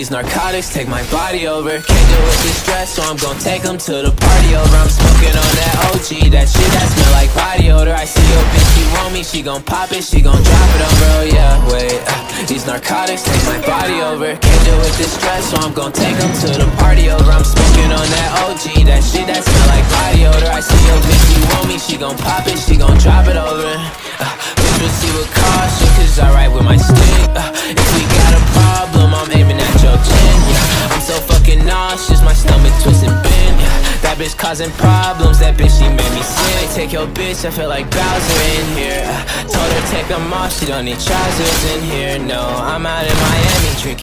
these narcotics take my body over. Can't deal with this stress, so I'm gon' take them to the party over. I'm smoking on that OG, that shit that smell like body odor. I see your bitch, she want me, she gon' pop it, she gon' drop it over, oh yeah, wait, these narcotics take my body over. Can't deal with this stress, so I'm gon' take them to the party over. I'm smoking on that OG, that shit that smell like body odor. I see your bitch, she want me, she gon' pop it, she gon' drop it over. Bitch, we'll see what caution, cause I ride with my stick. If we got a problem, I'm aiming at your chin, yeah. I'm so fucking nauseous, my stomach twists and bend, yeah. That bitch causing problems, that bitch, she made me sick. Take your bitch, I feel like Bowser in here. Told her take 'em off, she don't need trousers in here. No, I'm out in Miami drinking.